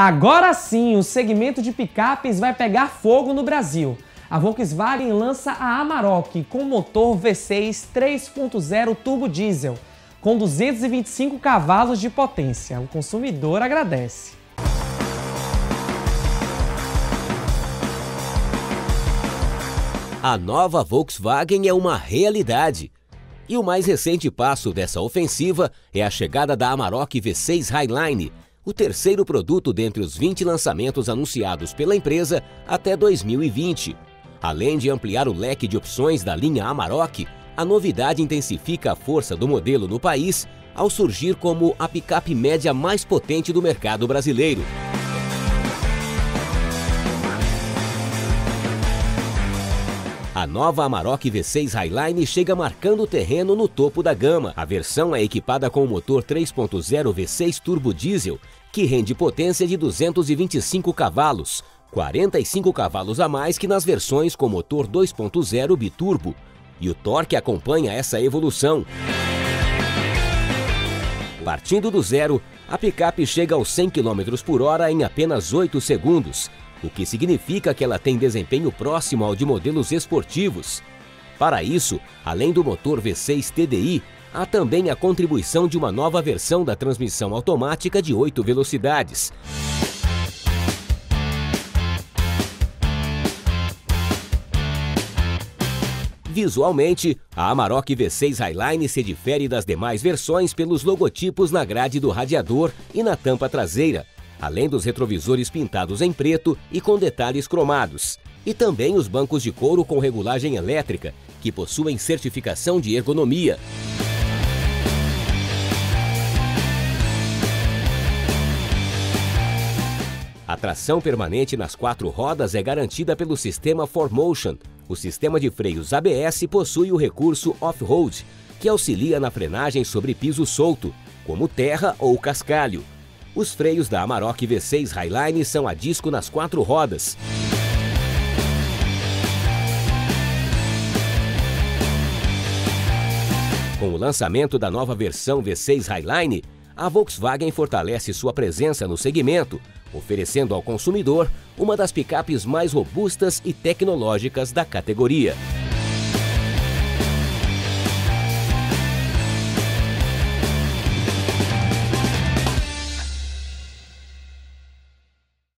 Agora sim, o segmento de picapes vai pegar fogo no Brasil. A Volkswagen lança a Amarok com motor V6 3.0 turbo diesel, com 225 cavalos de potência. O consumidor agradece. A nova Volkswagen é uma realidade. E o mais recente passo dessa ofensiva é a chegada da Amarok V6 Highline, o terceiro produto dentre os 20 lançamentos anunciados pela empresa até 2020. Além de ampliar o leque de opções da linha Amarok, a novidade intensifica a força do modelo no país ao surgir como a picape média mais potente do mercado brasileiro. A nova Amarok V6 Highline chega marcando o terreno no topo da gama. A versão é equipada com o motor 3.0 V6 turbo diesel, que rende potência de 225 cavalos, 45 cavalos a mais que nas versões com motor 2.0 biturbo. E o torque acompanha essa evolução. Partindo do zero, a picape chega aos 100 km por hora em apenas 8 segundos. O que significa que ela tem desempenho próximo ao de modelos esportivos. Para isso, além do motor V6 TDI, há também a contribuição de uma nova versão da transmissão automática de 8 velocidades. Visualmente, a Amarok V6 Highline se difere das demais versões pelos logotipos na grade do radiador e na tampa traseira, além dos retrovisores pintados em preto e com detalhes cromados, e também os bancos de couro com regulagem elétrica, que possuem certificação de ergonomia. A tração permanente nas 4 rodas é garantida pelo sistema 4Motion. O sistema de freios ABS possui o recurso off-road, que auxilia na frenagem sobre piso solto, como terra ou cascalho. Os freios da Amarok V6 Highline são a disco nas 4 rodas. Com o lançamento da nova versão V6 Highline, a Volkswagen fortalece sua presença no segmento, oferecendo ao consumidor uma das picapes mais robustas e tecnológicas da categoria.